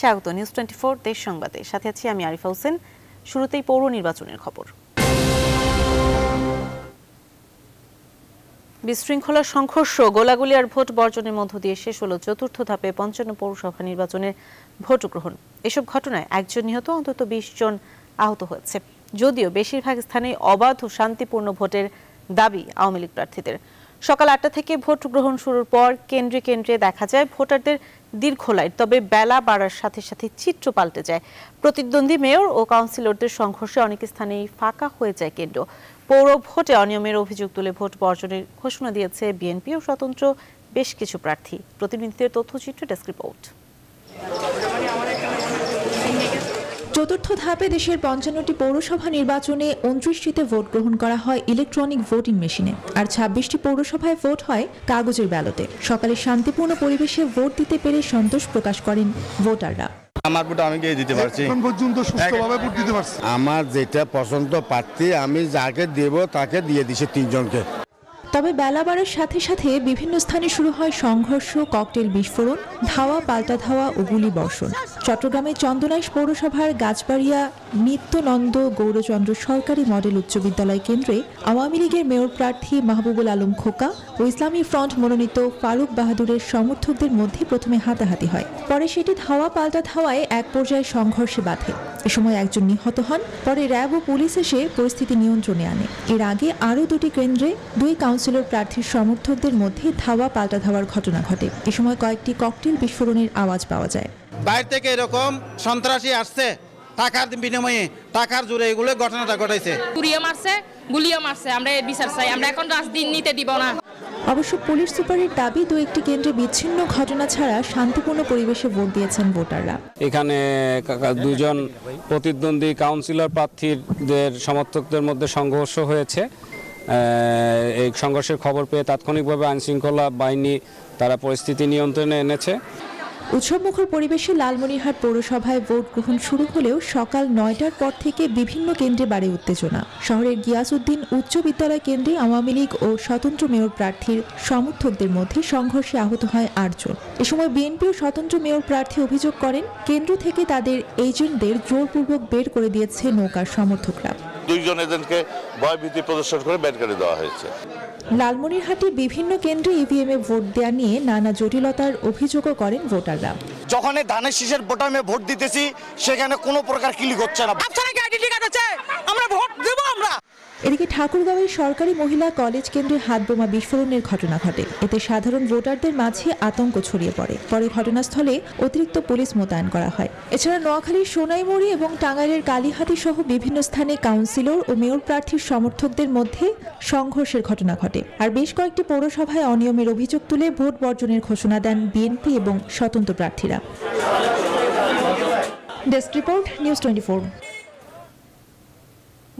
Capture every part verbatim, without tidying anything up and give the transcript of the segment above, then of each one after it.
स्वागत নিউজ चौबीस देश সংবাদে সাথে আছি আমি আরিফা হোসেন। শুরুতেই পৌর নির্বাচনের খবর। বিশৃঙ্খলা সংঘর্ষ গোলাগুলি আর ভোট বর্জনের মধ্য দিয়ে শেষ হলো চতুর্থ ধাপে পঞ্চান্ন পৌরসভা নির্বাচনের ভোট গ্রহণ। এসব ঘটনায় একজন নিহত অন্তত বিশ জন আহত হয়েছে। যদিও বেশিরভাগ স্থানে অবাধ ও শান্তিপূর্ণ ভোটের দাবি আওয়ামী লীগ প্রার্থীদের। সকাল আটটা থেকে ভোট গ্রহণ শুরুর পর কেন্দ্রে কেন্দ্রে দেখা যায় ভোটারদের দীর্ঘ লাইন। তবে বেলা বাড়ার সাথে সাথে চিত্র পাল্টে যায়। প্রতিদ্বন্দ্বী মেয়র ও কাউন্সিলরদের সংঘর্ষে অনেক স্থানেই ফাঁকা হয়ে যায় কেন্দ্র। পৌর ভোটে অনিয়মের অভিযোগ তুলে ভোট বর্জনের ঘোষণা দিয়েছে বিএনপি ও স্বতন্ত্র বেশ কিছু প্রার্থী। প্রতিনিধিদের তথ্যচিত্র ডেস্ক রিপোর্ট। চতুর্থ ধাপে দেশের পঞ্চান্নটি পৌরসভা নির্বাচনে উনত্রিশটিতে ভোট গ্রহণ করা হয় ইলেকট্রনিক ভোটিং মেশিনে, আর ছাব্বিশটি পৌরসভায় ভোট হয় কাগজের ব্যালটে। সকালে শান্তিপূর্ণ পরিবেশে ভোট দিতে পেরে সন্তোষ প্রকাশ করেন ভোটাররা। আমার ভোট আমি গিয়ে দিতে পারছি, এখন পর্যন্ত সুষ্ঠুভাবে ভোট দিতে পারছি। আমার যেটা পছন্দ প্রার্থী আমি যাকে দেব তাকে দিয়ে দিয়েছি তিনজনকে। তবে বেলা বাড়ার সাথে সাথে বিভিন্ন স্থানে শুরু হয় সংঘর্ষ, ককটেল বিস্ফোরণ, ধাওয়া পাল্টা ধাওয়া ও গুলি বর্ষণ। চট্টগ্রামের চন্দনাইশ পৌরসভার গাছবাড়িয়া নিত্যনন্দ গৌরচন্দ্র সরকারি মডেল উচ্চ বিদ্যালয় কেন্দ্রে আওয়ামী লীগের মেয়র প্রার্থী মাহবুবুল আলম খোকা ও ইসলামী ফ্রন্ট মনোনীত ফারুক বাহাদুরের সমর্থকদের মধ্যে প্রথমে হাতাহাতি হয়। পরে সেটি ধাওয়া পাল্টা ধাওয়ায় এক পর্যায়ে সংঘর্ষে বাধে। এ সময় একজন নিহত হন। পরে র্যাব ও পুলিশ এসে পরিস্থিতি নিয়ন্ত্রণে আনে। এর আগে আরও দুটি কেন্দ্রে দুই কাউন্সিলর প্রার্থীর সমর্থকদের মধ্যে ধাওয়া পাল্টা ধাওয়ার ঘটনা ঘটে। এ সময় কয়েকটি ককটেল বিস্ফোরণের আওয়াজ পাওয়া যায়। বাইরে থেকে এরকম সন্ত্রাসী আসছে, টাকার বিনিময়ে, টাকার জোরে এগুলো ঘটনাটা ঘটাইছে। গুলিয়ে মারছে, গুলিয়ে মারছে। আমরা এই বিচার চাই। আমরা এখন রাজনীতি নিতে দিব না। অবশ্য পুলিশ সুপারের দাবি দু একটি কেন্দ্রে বিচ্ছিন্ন ঘটনা ছাড়া শান্তিপূর্ণ পরিবেশে ভোট দিয়েছেন ভোটাররা। এখানে দুজন প্রতিদ্বন্দ্বী কাউন্সিলর প্রার্থীদের সমর্থকদের মধ্যে সংঘর্ষ হয়েছে। এই সংঘর্ষের খবর পেয়ে তাৎক্ষণিকভাবে আইনশৃঙ্খলা বাহিনী তারা পরিস্থিতি নিয়ন্ত্রণে এনেছে। উৎসবমুখর পরিবেশে লালমনিরহাট পৌরসভায় ভোট গ্রহণ শুরু হলেও সকাল নয়টার পর থেকে বিভিন্ন কেন্দ্রে বাড়ে উত্তেজনা। শহরের গিয়াসউদ্দিন উচ্চ বিদ্যালয় কেন্দ্রে আওয়ামী লীগ ও স্বতন্ত্র মেয়র প্রার্থীর সমর্থকদের মধ্যে সংঘর্ষে আহত হয় আটজন। এ সময় বিএনপি ও স্বতন্ত্র মেয়র প্রার্থী অভিযোগ করেন কেন্দ্র থেকে তাদের এজেন্টদের জোরপূর্বক বের করে দিয়েছে নৌকার সমর্থকরা। দুইজন এজেন্টকে ভয়ভীতি প্রদর্শন করে বের করে দেওয়া হয়েছে। লালমনিরহাটে বিভিন্ন কেন্দ্রে ইভিএম এ ভোট দেওয়া নিয়ে নানা জটিলতার অভিযোগও করেন ভোটাররা। যখন ধানের শীষের বোতামে ভোট দিতেছি সেখানে কোনো প্রকার ক্লিক হচ্ছে না। এদিকে ঠাকুরগাঁওয়ের সরকারি মহিলা কলেজ কেন্দ্রে হাতবোমা বিস্ফোরণের ঘটনা ঘটে। এতে সাধারণ ভোটারদের মাঝে আতঙ্ক ছড়িয়ে পড়ে। পরে ঘটনাস্থলে অতিরিক্ত পুলিশ মোতায়েন করা হয়। এছাড়া নোয়াখালীর সোনাইমুড়ি এবং টাঙ্গাইলের কালীহাতী সহ বিভিন্ন স্থানে কাউন্সিলর ও মেয়র প্রার্থীর সমর্থকদের মধ্যে সংঘর্ষের ঘটনা ঘটে। আর বেশ কয়েকটি পৌরসভায় অনিয়মের অভিযোগ তুলে ভোট বর্জনের ঘোষণা দেন বিএনপি এবং স্বতন্ত্র প্রার্থীরা। Desk report news twenty four.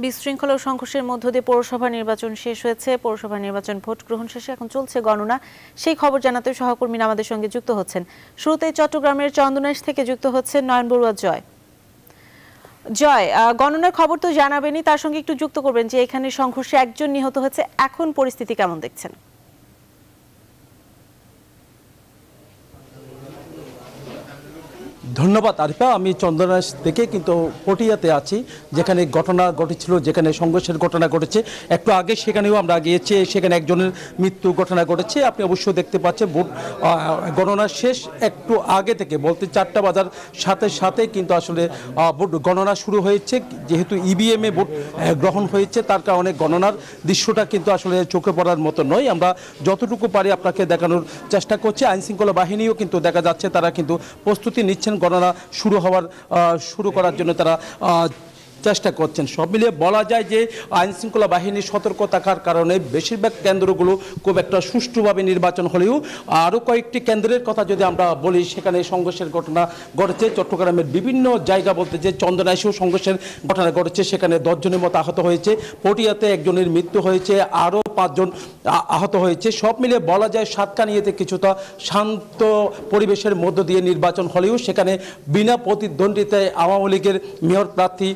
বিশৃঙ্খলা সংঘর্ষের মধ্য দিয়ে পৌরসভা নির্বাচন শেষ হয়েছে। পৌরসভা নির্বাচন ভোট গ্রহণ শেষে এখন চলছে গণনা। সেই খবর জানাতে সহকর্মীরা আমাদের সঙ্গে যুক্ত হচ্ছেন। শুরুতেই চট্টগ্রামের চন্দনাইশ থেকে যুক্ত হচ্ছেন নয়ন বড়ুয়া। জয় জয় গণনার খবর তো জানাবেনই, তার সঙ্গে একটু যুক্ত করবেন যে এখানে সংঘর্ষে একজন নিহত হয়েছে, এখন পরিস্থিতি কেমন দেখছেন? ধন্যবাদ আরিফা। আমি চন্দনাইশ থেকে কিন্তু পটিয়াতে আছি, যেখানে ঘটনা ঘটেছিল, যেখানে সংঘর্ষের ঘটনা ঘটেছে। একটু আগে সেখানেও আমরা গিয়েছি, সেখানে একজনের মৃত্যু ঘটনা ঘটেছে। আপনি অবশ্যই দেখতে পাচ্ছেন ভোট গণনা শেষ একটু আগে থেকে, বলতে চারটা বাজার সাথে সাথে কিন্তু আসলে ভোট গণনা শুরু হয়েছে। যেহেতু ইভিএমে ভোট গ্রহণ হয়েছে, তার কারণে গণনার দৃশ্যটা কিন্তু আসলে চোখে পড়ার মতো নয়। আমরা যতটুকু পারি আপনাকে দেখানোর চেষ্টা করছি। আইনশৃঙ্খলা বাহিনীও কিন্তু দেখা যাচ্ছে তারা কিন্তু প্রস্তুতি নিচ্ছেন গণনা শুরু হওয়ার শুরু করার জন্য তারা চেষ্টা করছেন। সব মিলিয়ে বলা যায় যে আইনশৃঙ্খলা বাহিনীর সতর্ক থাকার কারণে বেশিরভাগ কেন্দ্রগুলো খুব একটা সুষ্ঠুভাবে নির্বাচন হলেও আরও কয়েকটি কেন্দ্রের কথা যদি আমরা বলি, সেখানে সংঘর্ষের ঘটনা ঘটেছে। চট্টগ্রামের বিভিন্ন জায়গা বলতে যে চন্দনাইশেও সংঘর্ষের ঘটনা ঘটেছে, সেখানে দশজনের মতো আহত হয়েছে। পটিয়াতে একজনের মৃত্যু হয়েছে, আরও পাঁচজন আহত হয়েছে। সব মিলিয়ে বলা যায় সাতকানিয়াতে কিছুটা শান্ত পরিবেশের মধ্য দিয়ে নির্বাচন হলেও সেখানে বিনা প্রতিদ্বন্দ্বিতায় আওয়ামী লীগের মেয়র প্রার্থী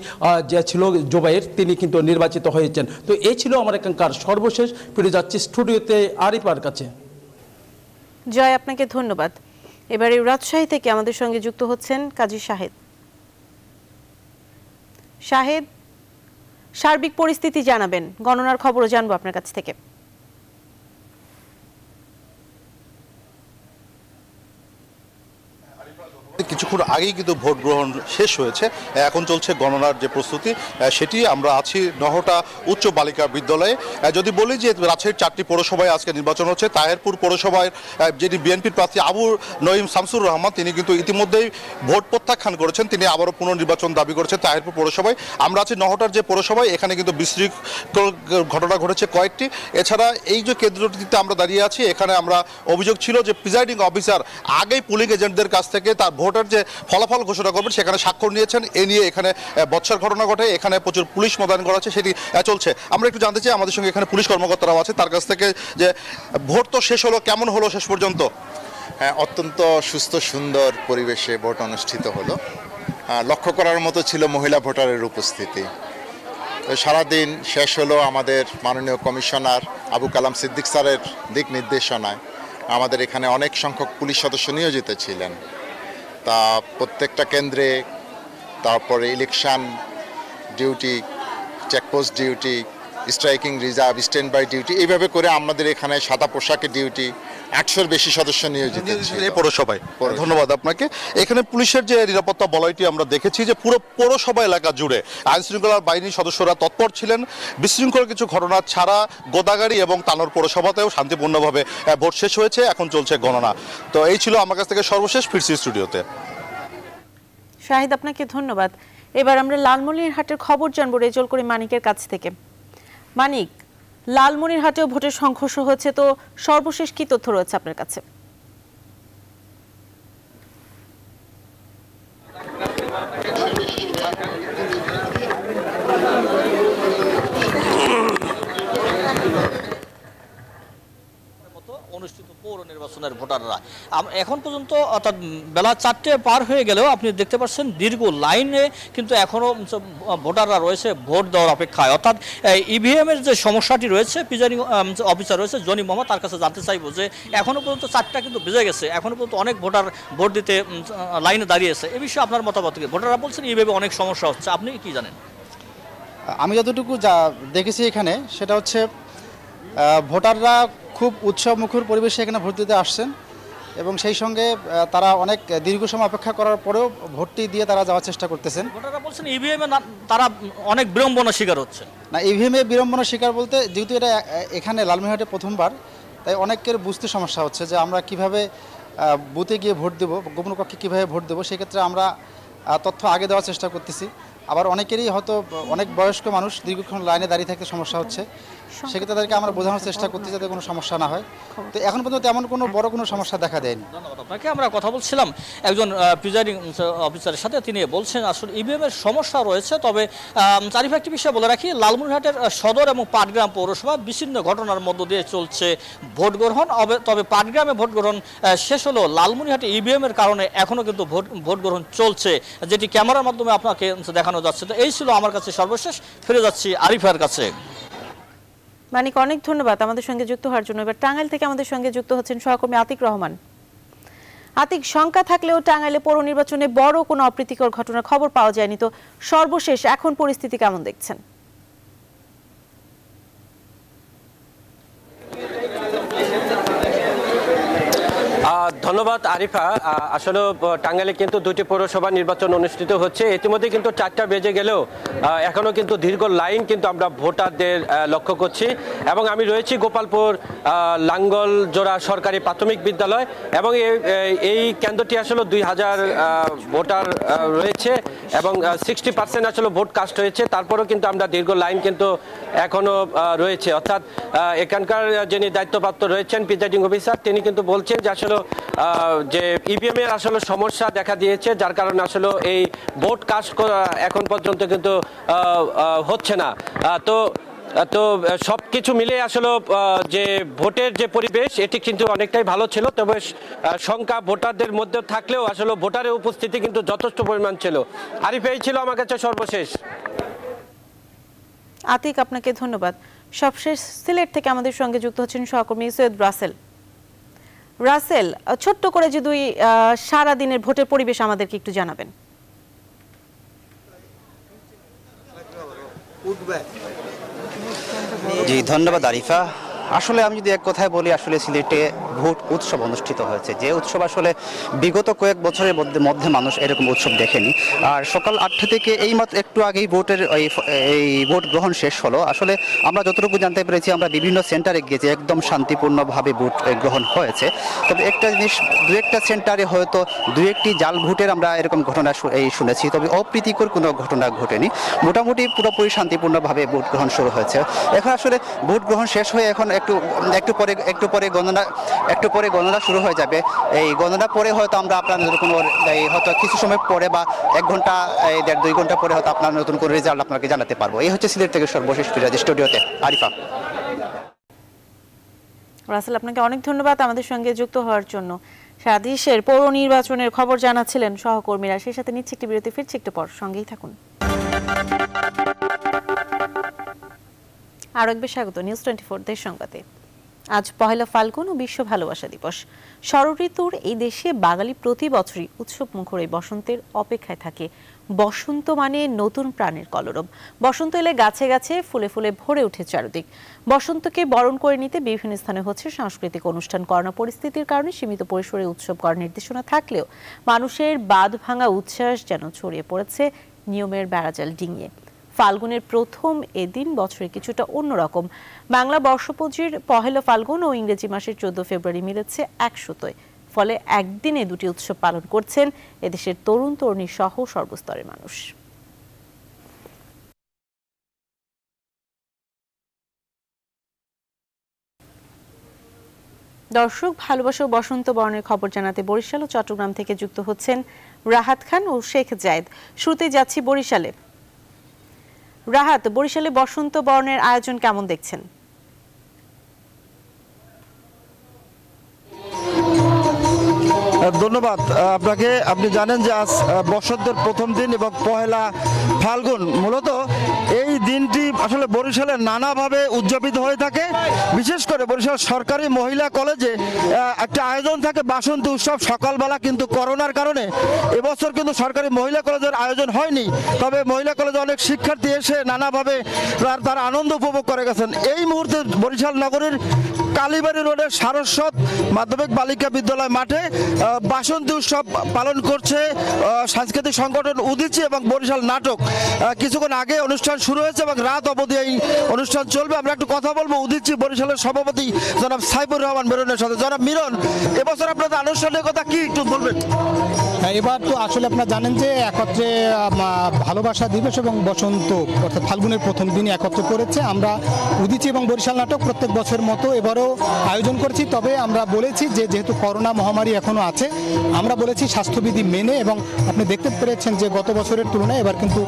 যে ছিল জোবাইর, তিনি কিন্তু নির্বাচিত হয়েছেন। তো এই ছিল আমার এখানকার সর্বশেষ। ফিরে যাচ্ছি স্টুডিওতে আরিফার কাছে। জয়, আপনাকে ধন্যবাদ। এবারে রাজশাহী থেকে আমাদের সঙ্গে যুক্ত হচ্ছেন কাজী শাহেদ। শাহেদ, সার্বিক পরিস্থিতি জানাবেন, গণনার খবরও জানবো আপনার কাছ থেকে। কিছুক্ষণ আগেই কিন্তু ভোট গ্রহণ শেষ হয়েছে, এখন চলছে গণনার যে প্রস্তুতি সেটি। আমরা আছি নহটা উচ্চ বালিকা বিদ্যালয়ে। যদি বলি যে রাজশাহীর চারটি পৌরসভায় আজকে নির্বাচন হচ্ছে। তাহেরপুর পৌরসভায় যিনি বিএনপির প্রার্থী আবু নঈম শামসুর রহমান তিনি কিন্তু ইতিমধ্যেই ভোট প্রত্যাখ্যান করেছেন, তিনি আবারও পুনর্নির্বাচন দাবি করেছেন তাহেরপুর পৌরসভায়। আমরা আছি নহটার যে পৌরসভায়, এখানে কিন্তু বিশৃঙ্খল ঘটনা ঘটেছে কয়েকটি। এছাড়া এই যে কেন্দ্রটিতে আমরা দাঁড়িয়ে আছি, এখানে আমরা অভিযোগ ছিল যে প্রিজাইডিং অফিসার আগেই পুলিং এজেন্টদের কাছ থেকে তার ভোটার যে ফলাফল ঘোষণা করবেন সেখানে স্বাক্ষর নিয়েছেন, এ নিয়ে এখানে বৎসার ঘটনা ঘটে। এখানে প্রচুর পুলিশ মোতায়েন করা আছে, সেটি চলছে। আমরা একটু জানতে চাই আমাদের সঙ্গে এখানে পুলিশ কর্মকর্তারাও আছে, তার কাছ থেকে যে ভোট তো শেষ হলো, কেমন হলো শেষ পর্যন্ত? হ্যাঁ, অত্যন্ত সুস্থ সুন্দর পরিবেশে ভোট অনুষ্ঠিত হলো। লক্ষ্য করার মতো ছিল মহিলা ভোটারের উপস্থিতি। সারাদিন শেষ হলো আমাদের মাননীয় কমিশনার আবু কালাম সিদ্দিক স্যারের দিক নির্দেশনায়। আমাদের এখানে অনেক সংখ্যক পুলিশ সদস্য নিয়োজিত ছিলেন, তা প্রত্যেকটা কেন্দ্রে, তারপরে election duty, checkpost duty, striking reserve, stand by duty, এইভাবে করে আমাদের এখানে সাদা পোশাকের ডিউটি একশোর বেশি সদস্য নিয়োজিত ছিল পৌরসভায়। ধন্যবাদ আপনাকে। এখানে পুলিশের যে নিরাপত্তা বলয়টি আমরা দেখেছি যে পুরো পৌরসভা এলাকা জুড়ে আইনশৃঙ্খলা বাহিনীর সদস্যরা তৎপর ছিলেন। বিশৃঙ্খল কিছু ঘটনা ছাড়া গোদাগাড়ি এবং তানোর পৌরসভাতেও শান্তিপূর্ণভাবে ভোট শেষ হয়েছে, এখন চলছে গণনা। তো এই ছিল আমার কাছ থেকে সর্বশেষ। ফিরছি স্টুডিওতে। শাহিদ, আপনাকে ধন্যবাদ। এবার আমরা লালমনিরহাটের খবর জানবো রেজল করিম মানিকের কাছ থেকে। মানিক, লালমনিরহাটেও ভোটের সংঘর্ষ হচ্ছে, তো সর্বশেষ কি তথ্য রয়েছে আপনার কাছে? অনুষ্ঠিত পৌর নির্বাচনের ভোটাররা এখন পর্যন্ত অর্থাৎ বেলা চারটে পার হয়ে গেলেও আপনি দেখতে পাচ্ছেন দীর্ঘ লাইনে কিন্তু এখনও ভোটাররা রয়েছে ভোট দেওয়ার অপেক্ষায়। অর্থাৎ ইভিএমের যে সমস্যাটি রয়েছে, প্রিজাইডিং অফিসার রয়েছে জনি মোহাম্মদ, তার কাছে জানতে চাইব যে এখনও পর্যন্ত চারটা কিন্তু বেজে গেছে, এখনও পর্যন্ত অনেক ভোটার ভোট দিতে লাইনে দাঁড়িয়েছে, এ বিষয়ে আপনার মতামত কি? ভোটাররা বলছেন ইভিএমে অনেক সমস্যা হচ্ছে, আপনি কি জানেন? আমি যতটুকু যা দেখেছি এখানে সেটা হচ্ছে ভোটাররা খুব উৎসব মুখর পরিবেশে এখানে ভোট দিতে আসছেন এবং সেই সঙ্গে তারা অনেক দীর্ঘ সময় অপেক্ষা করার পরেও ভোটটি দিয়ে তারা যাওয়ার চেষ্টা করতেছেন। ভোটাররা বলছেন ইভিএমে তারা অনেক বিড়ম্বনার শিকার হচ্ছে। না, ইভিএমে বিড়ম্বনার শিকার বলতে, যেহেতু এটা এখানে লালমনিরহাটে প্রথমবার, তাই অনেকের বুঝতে সমস্যা হচ্ছে যে আমরা কিভাবে বুথে গিয়ে ভোট দেবো, গোপন কক্ষে কীভাবে ভোট দেবো। সেক্ষেত্রে আমরা তথ্য আগে দেওয়ার চেষ্টা করতেছি। আবার অনেকেরই হয়তো অনেক বয়স্ক মানুষ দীর্ঘক্ষণ লাইনে দাঁড়িয়ে থাকতে সমস্যা হচ্ছে, সেক্ষেত্রে তাদেরকে আমরা বোঝানোর চেষ্টা করতে যাতে কোনো সমস্যা না হয়। তো এখন পর্যন্ত তেমন কোনো বড় কোনো সমস্যা দেখা দেয়নি। ধন্যবাদ আপনাকে। আমরা কথা বলছিলাম একজন প্রিজাইডিং অফিসারের সাথে, তিনি বলছেন আসলে ইভিএমের সমস্যা রয়েছে। তবে চারিফ একটি বিষয় বলে রাখি, লালমনিরহাটের সদর এবং পাটগ্রাম পৌরসভা বিচ্ছিন্ন ঘটনার মধ্য দিয়ে চলছে ভোট গ্রহণ। তবে পাটগ্রামে ভোট গ্রহণ শেষ হলেও লালমনিরহাটে ইভিএমের কারণে এখনও কিন্তু ভোট ভোট গ্রহণ চলছে, যেটি ক্যামেরার মাধ্যমে আপনাকে দেখানো যাচ্ছে। তো এই ছিল আমার কাছে সর্বশেষ। ফিরে যাচ্ছি আরিফার কাছে। মানিক, অনেক ধন্যবাদ আমাদের সঙ্গে যুক্ত হওয়ার জন্য। এবার টাঙ্গাইল থেকে আমাদের সঙ্গে যুক্ত হচ্ছেন সহকর্মী আতিক রহমান। আতিক, শঙ্কা থাকলেও টাঙ্গাইলে পৌর নির্বাচনে বড় কোনো অপ্রীতিকর ঘটনার খবর পাওয়া যায়নি, তো সর্বশেষ এখন পরিস্থিতি কেমন দেখছেন? ধন্যবাদ আরিফা। আসলে টাঙ্গাইলে কিন্তু দুটি পৌরসভা নির্বাচন অনুষ্ঠিত হচ্ছে, ইতিমধ্যে কিন্তু চারটা বেজে গেলেও এখনও কিন্তু দীর্ঘ লাইন কিন্তু আমরা ভোটারদের লক্ষ্য করছি। এবং আমি রয়েছি গোপালপুর লাঙ্গলজোড়া সরকারি প্রাথমিক বিদ্যালয়, এবং এই কেন্দ্রটি আসলে দুই হাজার ভোটার রয়েছে এবং সিক্সটি পার্সেন্ট আসলে ভোট কাস্ট হয়েছে। তারপরেও কিন্তু আমরা দীর্ঘ লাইন কিন্তু এখনও রয়েছে। অর্থাৎ এখানকার যিনি দায়িত্বপ্রাপ্ত রয়েছেন প্রিজাইডিং অফিসার, তিনি কিন্তু বলছেন যে আসলে যে ইভিএম এর আসলে সমস্যা দেখা দিয়েছে, যার কারণে আসলে এই ভোট কাস্ট এখন পর্যন্ত কিন্তু হচ্ছে না। তো তো সব কিছু মিলে আসলে যে ভোটের যে পরিবেশ এটি কিন্তু অনেকটাই ভালো ছিল। তবে সংখ্যা ভোটারদের মধ্যে থাকলেও আসলে ভোটারের উপস্থিতি কিন্তু যথেষ্ট পরিমাণ ছিল। আরিফ, এই ছিল আমার কাছে সর্বশেষ। আতিক, আপনাকে ধন্যবাদ। সবশেষ সিলেট থেকে আমাদের সঙ্গে যুক্ত হচ্ছেন সহকর্মী সৈয়দ ব্রাসেল। রাসেল, ছোট্ট করে যদি সারা দিনের ভোটের পরিবেশ আমাদেরকে একটু জানাবেন। জি ধন্যবাদ আরিফা। আসলে আমি যদি এক কথায় বলি, আসলে সিলেটে ভোট উৎসব অনুষ্ঠিত হয়েছে, যে উৎসব আসলে বিগত কয়েক বছরের মধ্যে মানুষ এরকম উৎসব দেখেনি। আর সকাল আটটা থেকে এই মাত্র একটু আগেই ভোটের এই ভোট গ্রহণ শেষ হলো। আসলে আমরা যতটুকু জানতে পেরেছি, আমরা বিভিন্ন সেন্টারে গিয়েছি, একদম শান্তিপূর্ণভাবে ভোট গ্রহণ হয়েছে। তবে একটা জিনিস, দু একটা সেন্টারে হয়তো দু একটি জাল ভোটের আমরা এরকম ঘটনা এই শুনেছি, তবে অপ্রীতিকর কোনো ঘটনা ঘটেনি। মোটামুটি পুরোপুরি শান্তিপূর্ণভাবে ভোট গ্রহণ শুরু হয়েছে। এখন আসলে ভোট গ্রহণ শেষ হয়ে এখন একটু একটু পরে একটু পরে গণনা একটু পরে গণনা শুরু হয়ে যাবে। এই গণনা পরে হয়তো আমরা আপনার নতুন কোনো হয়তো কিছু সময় পরে বা এক ঘন্টা দেড় দুই ঘন্টা পরে হয়তো আপনার নতুন কোনো রেজাল্ট আপনাকে জানাতে পারবো। এই হচ্ছে সিলেট থেকে সর্বশেষ স্টুডিওতে আরিফা। রাসেল, আপনাকে অনেক ধন্যবাদ আমাদের সঙ্গে যুক্ত হওয়ার জন্য। সারা দেশের পৌর নির্বাচনের খবর জানাচ্ছিলেন সহকর্মীরা। সেই সাথে নিচ্ছে একটি বিরতি, ফিরছে একটু পর, সঙ্গেই থাকুন। আরও একবার স্বাগত নিউজ টোয়েন্টি ফোর দেশ সংবাদে। আজ পহেলা ফাল্গুন ও বিশ্ব ভালোবাসা দিবস। শরৎঋতুর এই দেশে বাঙালি প্রতি বছরই উৎসব মুখর এই বসন্তের অপেক্ষায় থাকে। বসন্ত মানে নতুন প্রাণের কলরব। বসন্ত এলে গাছে গাছে ফুলে ফুলে ভরে ওঠে চারদিক। বসন্তকে বরণ করে নিতে বিভিন্ন স্থানে হচ্ছে সাংস্কৃতিক অনুষ্ঠান। করোনা পরিস্থিতির কারণে সীমিত পরিসরে উৎসব করার নির্দেশনা থাকলেও মানুষের বাঁধ ভাঙা উচ্ছ্বাস যেন ছড়িয়ে পড়েছে নিয়মের বেড়াজাল ডিঙিয়ে। ফাল্গুনের প্রথম এ দিন বছরে কিছুটা অন্যরকম। বাংলা বর্ষপঞ্জির পহেলা ফাল্গুন ও ইংরেজি মাসের চোদ্দ ফেব্রুয়ারি মিলেছে একশোতয়। ফলে একদিনে দুটি উৎসব পালন করছেন এদেশের তরুণ তরুণী সহ সর্বস্তরের মানুষ। দর্শক, ভালোবাসা ও বসন্ত বরণের খবর জানাতে বরিশাল ও চট্টগ্রাম থেকে যুক্ত হচ্ছেন রাহাত খান ও শেখ জায়েদ। শুরুতে যাচ্ছি বরিশালে। রাহাত, বরিশালে বসন্ত বরণের আয়োজন কেমন দেখছেন? ধন্যবাদ আপনাকে। আপনি জানেন যে আজ বসন্তের প্রথম দিন এবং পহেলা ফাল্গুন। মূলত এই দিনটি আসলে বরিশালে নানাভাবে উদযাপিত হয়ে থাকে। বিশেষ করে বরিশাল সরকারি মহিলা কলেজে একটা আয়োজন থাকে বসন্ত উৎসব সকালবেলা, কিন্তু করোনার কারণে এবছর কিন্তু সরকারি মহিলা কলেজের আয়োজন হয়নি। তবে মহিলা কলেজে অনেক শিক্ষার্থী এসে নানাভাবে তার তার আনন্দ উপভোগ করে গেছেন। এই মুহূর্তে বরিশাল নগরীর কালীবাড়ি রোডের সারস্বত মাধ্যমিক বালিকা বিদ্যালয় মাঠে বসন্ত উৎসব পালন করছে সাংস্কৃতিক সংগঠন উদীচী এবং বরিশাল নাটক। কিছুক্ষণ আগে অনুষ্ঠান শুরু হয়েছে এবং রাত অবধি এই অনুষ্ঠান চলবে। আমরা একটু কথা বলবো উদীচী বরিশালের সভাপতি জনাব সাইফুর রহমান মিরনের সাথে। জনাব মিরন, এবছর আপনাদের আনুষ্ঠানিকতা কি একটু বলবেন? এবার তো আসলে আপনারা জানেন যে একত্রে ভালোবাসা দিবস এবং বসন্ত অর্থাৎ ফাল্গুনের প্রথম দিনে একত্র করেছে। আমরা উদীচী এবং বরিশাল নাটক প্রত্যেক বছরের মতো এবারও আয়োজন করছি। তবে আমরা বলেছি যে যেহেতু করোনা মহামারী এখনো আছে, আমরা বলেছি স্বাস্থ্যবিধি মেনে, এবং আপনি দেখতে পেরেছেন যে গত বছরের তুলনায় এবার কিন্তু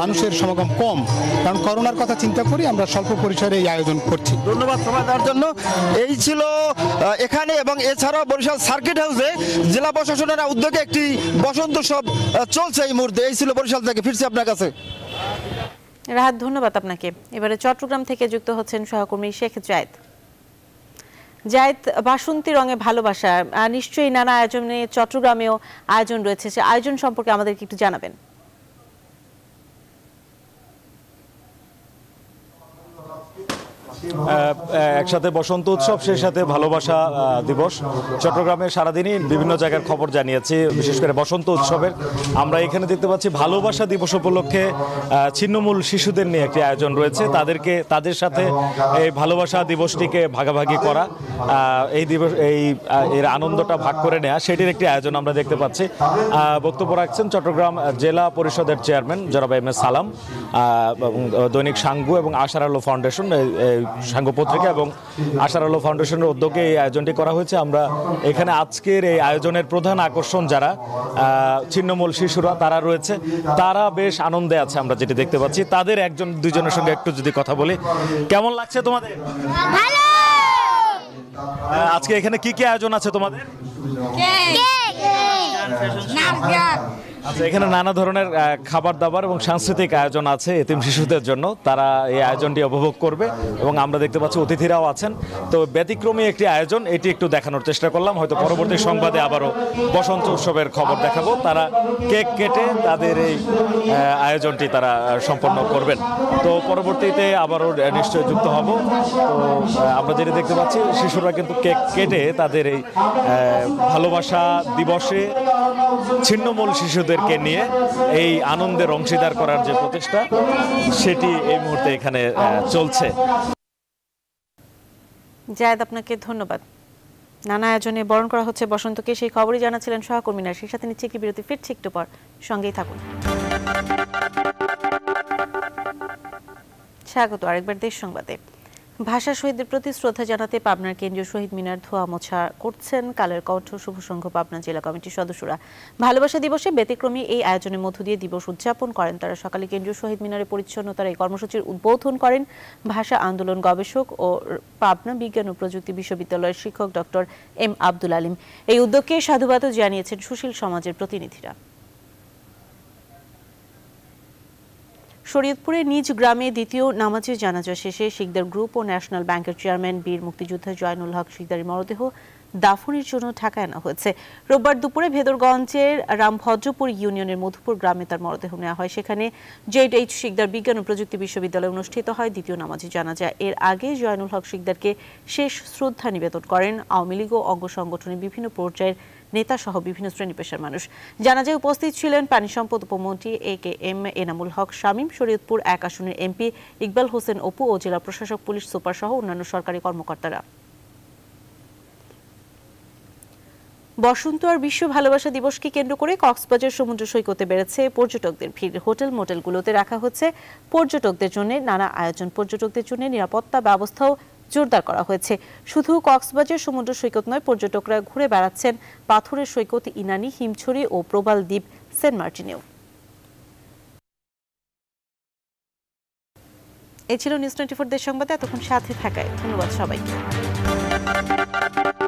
মানুষের সমাগম কম, কারণ করোনার কথা চিন্তা করি আমরা স্বল্প পরিসরে এই আয়োজন করছি। ধন্যবাদ সময় দেওয়ার জন্য। এই ছিল এখানে এবং এছাড়াও বরিশাল সার্কিট হাউসে জেলা প্রশাসনের উদ্যোগে একটি বসন্ত উৎসব চলছে এই মুহূর্তে। এই ছিল বরিশাল থেকে, ফিরছি আপনার কাছে। রাহাত, ধন্যবাদ আপনাকে। এবারে চট্টগ্রাম থেকে যুক্ত হচ্ছেন সহকর্মী শেখ জায়েদ। জায়েদ, বাসন্তী রঙে ভালোবাসা নিশ্চয়ই নানা আয়োজনে চট্টগ্রামেও আয়োজন রয়েছে, সে আয়োজন সম্পর্কে আমাদেরকে একটু জানাবেন। একসাথে বসন্ত উৎসব, সেই সাথে ভালোবাসা দিবস। চট্টগ্রামে সারাদিনই বিভিন্ন জায়গার খবর জানিয়েছি, বিশেষ করে বসন্ত উৎসবের। আমরা এখানে দেখতে পাচ্ছি ভালোবাসা দিবস উপলক্ষে ছিন্নমূল শিশুদের নিয়ে একটি আয়োজন রয়েছে। তাদেরকে তাদের সাথে এই ভালোবাসা দিবসটিকে ভাগাভাগি করা, এই দিবস এই এর আনন্দটা ভাগ করে নেওয়া, সেটির একটি আয়োজন আমরা দেখতে পাচ্ছি। বক্তব্য রাখছেন চট্টগ্রাম জেলা পরিষদের চেয়ারম্যান জনাব এম এস সালাম, দৈনিক সাঙ্গু এবং আশার আলো ফাউন্ডেশন সাঙ্গু পত্রিকা এবং আশার আলো ফাউন্ডেশনের উদ্যোগে এই আয়োজনটি করা হয়েছে। আমরা এখানে আজকের এই আয়োজনের প্রধান আকর্ষণ যারা ছিন্নমূল শিশুরা তারা রয়েছে, তারা বেশ আনন্দে আছে আমরা যেটি দেখতে পাচ্ছি। তাদের একজন দুইজনের সঙ্গে একটু যদি কথা বলি, কেমন লাগছে তোমাদের? আজকে এখানে কি কি আয়োজন আছে তোমাদের? আচ্ছা, এখানে নানা ধরনের খাবার দাবার এবং সাংস্কৃতিক আয়োজন আছে এতিম শিশুদের জন্য, তারা এই আয়োজনটি উপভোগ করবে এবং আমরা দেখতে পাচ্ছি অতিথিরাও আছেন। তো ব্যতিক্রমী একটি আয়োজন, এটি একটু দেখানোর চেষ্টা করলাম, হয়তো পরবর্তী সংবাদে আবারও বসন্ত উৎসবের খবর দেখাবো। তারা কেক কেটে তাদের এই আয়োজনটি তারা সম্পন্ন করবেন। তো পরবর্তীতে আবারও নিশ্চয়ই যুক্ত হব। তো আমরা যেটা দেখতে পাচ্ছি, শিশুরা কিন্তু কেক কেটে তাদের এই ভালোবাসা দিবসে ছিন্নমূল শিশুদেরকে নিয়ে এই আনন্দের অংশীদার করার যে প্রচেষ্টা, সেটি এই মুহূর্তে এখানে চলছে। জায়েদ, আপনাকে ধন্যবাদ। নানা আয়োজনে বরণ করা হচ্ছে বসন্তকে, সেই খবরই জানাচ্ছিলেন সহকর্মীরা। সেই সাথে নিচ্ছে কি বিরতি, ফিরছি একটু পর, সঙ্গেই থাকুন। স্বাগত আরেকবার দেশ সংবাদে। ভাষা শহীদদের প্রতি শ্রদ্ধা জানাতে পাবনার কেন্দ্রীয় শহীদ মিনার ধোয়া মোছা করছেন কালের কণ্ঠ শুভ সংঘ পাবনা জেলা কমিটির সদস্যরা। ভালোবাসা দিবসে ব্যতিক্রমী এই আয়োজনের মধ্য দিয়ে দিবস উদযাপন করেন তারা। সকালে কেন্দ্রীয় শহীদ মিনারে পরিচ্ছন্নতার এই কর্মসূচির উদ্বোধন করেন ভাষা আন্দোলন গবেষক ও পাবনা বিজ্ঞান ও প্রযুক্তি বিশ্ববিদ্যালয়ের শিক্ষক ডক্টর এম আব্দুল আলিম। এই উদ্যোগকে সাধুবাদও জানিয়েছেন সুশীল সমাজের প্রতিনিধিরা। শরীয়তপুরে নিজ গ্রামে দ্বিতীয় নামাজে জানাজা শেষে শিকদার গ্রুপ ও ন্যাশনাল ব্যাংকের চেয়ারম্যান বীর মুক্তিযোদ্ধা জয়নুল হক শিকদারের মরদেহ দাফনের জন্য ঢাকায় আনা হয়েছে। রোববার দুপুরে ভেদরগঞ্জের রামভদ্রপুর ইউনিয়নের মধুপুর গ্রামে তার মরদেহ নেওয়া হয়। সেখানে জেড এইচ শিকদার বিজ্ঞান ও প্রযুক্তি বিশ্ববিদ্যালয়ে অনুষ্ঠিত হয় দ্বিতীয় নামাজে জানাজা। এর আগে জয়নুল হক শিকদারকে শেষ শ্রদ্ধা নিবেদন করেন আওয়ামী লীগ ও অঙ্গ সংগঠনের বিভিন্ন পর্যায়ের নেতা সহ বিভিন্ন শ্রেণী পেশার মানুষ। জানাজায় উপস্থিত ছিলেন পানি সম্পদ উপমন্ত্রী A K M Enamul Haque Shamim, Shariatpur এক আসনের এমপি ইকবাল হোসেন অপু ও জেলা প্রশাসক, পুলিশ সুপার সহ অন্যান্য সরকারি কর্মকর্তারা। বসন্ত আর বিশ্ব ভালোবাসা দিবসকে কেন্দ্র করে কক্সবাজার সমুদ্র সৈকতে বেড়েছে পর্যটকদের ভিড়। হোটেল মোটেলগুলোতে রাখা হচ্ছে পর্যটকদের জন্য নানা আয়োজন। পর্যটকদের জন্য নিরাপত্তা ব্যবস্থাও জোরদার করা হয়েছে। শুধু কক্সবাজার সমুদ্র সৈকত নয়, পর্যটকরা ঘুরে বেড়াচ্ছেন পাথরের সৈকত, ইনানি, হিমছড়ি ও প্রবাল দ্বীপ সেন্ট মার্টিনেও। এ ছিল নিউজ টোয়েন্টি ফোর দেশ সংবাদে। এতক্ষণ সাথে থাকায় ধন্যবাদ সবাইকে।